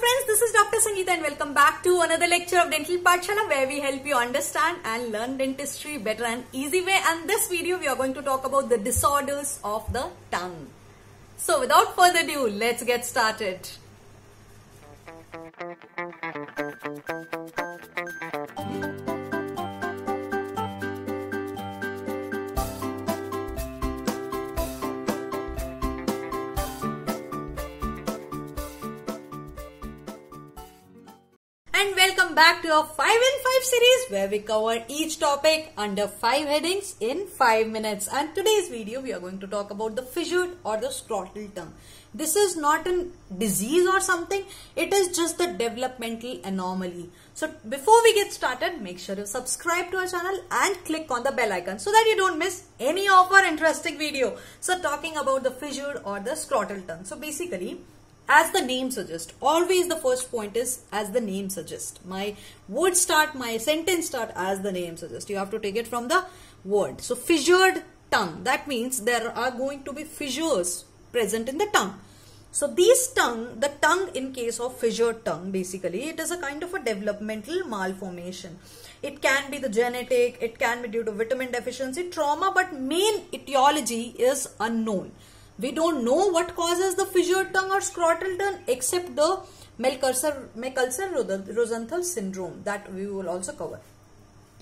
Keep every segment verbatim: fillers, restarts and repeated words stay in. friends, this is Doctor Sangeeta and welcome back to another lecture of Dental Pathshala, where we help you understand and learn dentistry better and easy way. And this video we are going to talk about the disorders of the tongue. So without further ado, let's get started. And welcome back to our five in five series, where we cover each topic under five headings in five minutes. And today's video we are going to talk about the fissured or the throttled tongue. This is not a disease or something, it is just the developmental anomaly. So before we get started, make sure you subscribe to our channel and click on the bell icon so that you don't miss any of our interesting video. So talking about the fissured or the throttled tongue. So basically, as the name suggests, always the first point is as the name suggests. My word start, my sentence start as the name suggests. You have to take it from the word. So fissured tongue, that means there are going to be fissures present in the tongue. So these tongue, the tongue in case of fissured tongue, basically it is a kind of a developmental malformation. It can be the genetic, it can be due to vitamin deficiency, trauma, but main etiology is unknown. We don't know what causes the fissured tongue or throttled tongue except the Melkersson-Rosenthal syndrome that we will also cover.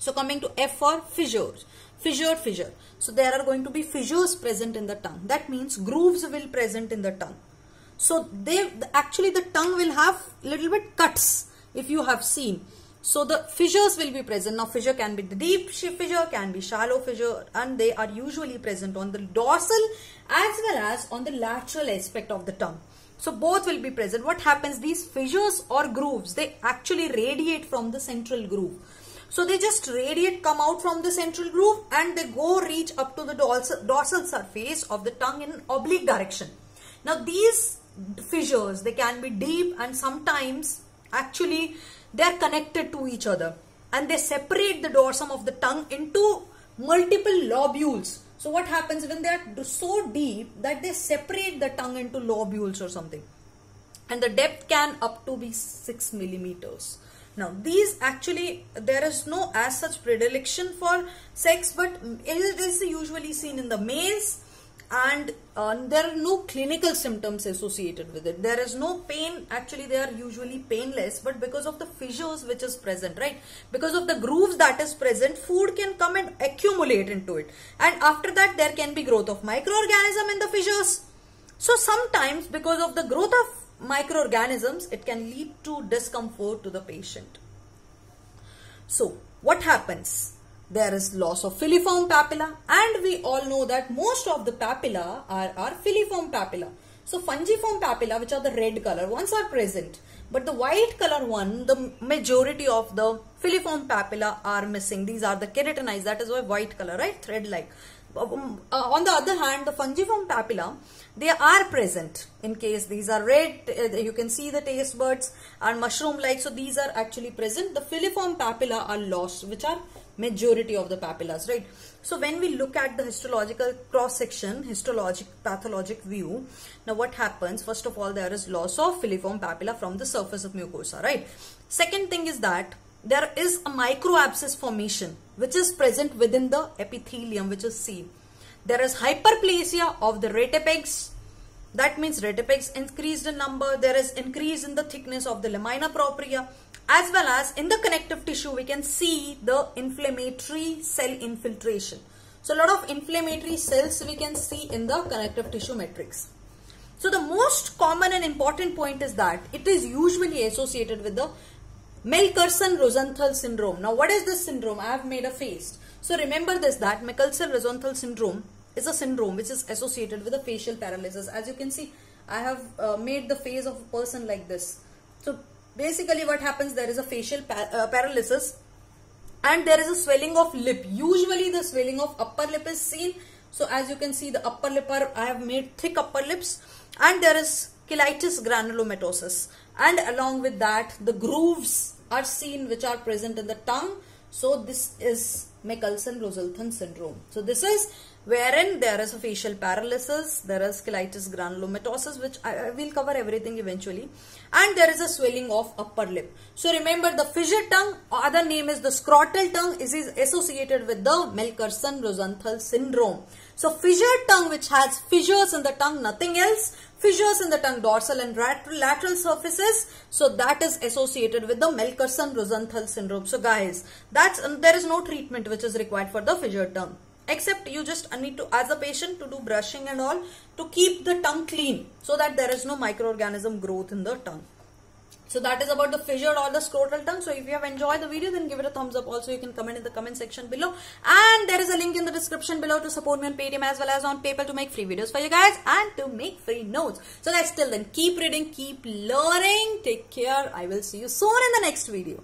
So coming to F for fissures, fissure, fissure. So there are going to be fissures present in the tongue. That means grooves will present in the tongue. So they actually the tongue will have little bit cuts if you have seen. So the fissures will be present. Now fissure can be the deep fissure, can be shallow fissure, and they are usually present on the dorsal as well as on the lateral aspect of the tongue. So both will be present. What happens? These fissures or grooves, they actually radiate from the central groove. So they just radiate, come out from the central groove and they go reach up to the dorsal, dorsal surface of the tongue in an oblique direction. Now these fissures, they can be deep and sometimes actually they are connected to each other and they separate the dorsum of the tongue into multiple lobules. So what happens when they are so deep that they separate the tongue into lobules or something, and the depth can up to be six millimeters. Now these actually there is no as such predilection for sex, but it is usually seen in the males. And uh, there are no clinical symptoms associated with it. There is no pain. Actually, they are usually painless, but because of the fissures which is present, right? Because of the grooves that is present, food can come and accumulate into it. And after that, there can be growth of microorganism in the fissures. So sometimes because of the growth of microorganisms, it can lead to discomfort to the patient. So what happens? There is loss of filiform papilla, and we all know that most of the papilla are, are filiform papilla. So fungiform papilla, which are the red color ones, are present, but the white color one, the majority of the filiform papilla are missing. These are the keratinized, that is why white color, right? Thread-like. Um, uh, on the other hand, the fungiform papilla, they are present in case these are red, uh, you can see the taste buds are mushroom-like. So these are actually present. The filiform papilla are lost, which are majority of the papillas, right? So when we look at the histological cross-section, histologic, pathologic view, now what happens? First of all, there is loss of filiform papilla from the surface of mucosa, right? Second thing is that there is a microabscess formation which is present within the epithelium, which is seen. There is hyperplasia of the retipex. That means retipex increased in number. There is increase in the thickness of the lamina propria, as well as in the connective tissue we can see the inflammatory cell infiltration. So a lot of inflammatory cells we can see in the connective tissue matrix. So the most common and important point is that it is usually associated with the Melkersson-Rosenthal syndrome. Now what is this syndrome? I have made a face. So remember this, that Melkersson-Rosenthal syndrome is a syndrome which is associated with a facial paralysis. As you can see, I have uh, made the face of a person like this. So basically what happens, there is a facial pa- uh, paralysis and there is a swelling of lip. Usually the swelling of upper lip is seen. So as you can see, the upper lip are, I have made thick upper lips, and there is cheilitis granulomatosis, and along with that the grooves are seen which are present in the tongue. So this is Melkersson-Rosenthal syndrome. So this is wherein there is a facial paralysis, there is cheilitis granulomatosis, which I, I will cover everything eventually, and there is a swelling of upper lip. So remember, the fissure tongue, other name is the scrotal tongue, is associated with the Melkersson-Rosenthal syndrome. So fissure tongue, which has fissures in the tongue, nothing else, fissures in the tongue, dorsal and lateral surfaces, so that is associated with the Melkersson-Rosenthal syndrome. So guys, that's um, there is no treatment which is required for the fissure tongue, except you just need to, as a patient, to do brushing and all to keep the tongue clean so that there is no microorganism growth in the tongue. So that is about the fissure or the scrotal tongue. So if you have enjoyed the video, then give it a thumbs up. Also, you can comment in the comment section below. And there is a link in the description below to support me on Paytm as well as on PayPal to make free videos for you guys and to make free notes. So guys, till then, keep reading, keep learning. Take care. I will see you soon in the next video.